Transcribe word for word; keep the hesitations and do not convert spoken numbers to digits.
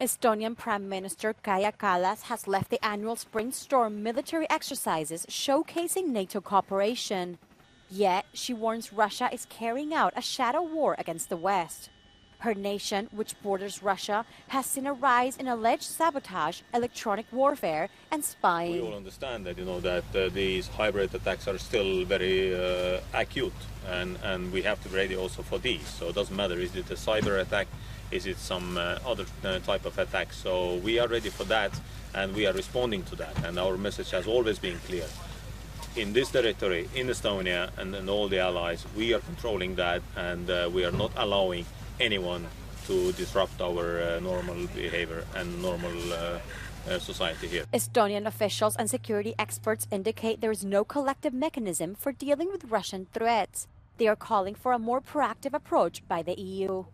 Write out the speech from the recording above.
Estonian Prime Minister Kaja Kallas has left the annual Spring Storm military exercises showcasing NATO cooperation. Yet, she warns Russia is carrying out a shadow war against the West. Her nation, which borders Russia, has seen a rise in alleged sabotage, electronic warfare, and spying. We all understand that, you know, that uh, these hybrid attacks are still very uh, acute, and, and we have to be ready also for these. So it doesn't matter, is it a cyber attack, is it some uh, other uh, type of attack? So we are ready for that, and we are responding to that, and our message has always been clear. In this territory, in Estonia, and, and all the allies, we are controlling that, and uh, we are not allowing anyone to disrupt our uh, normal behavior and normal uh, uh, society here. Estonian officials and security experts indicate there is no collective mechanism for dealing with Russian threats. They are calling for a more proactive approach by the E U.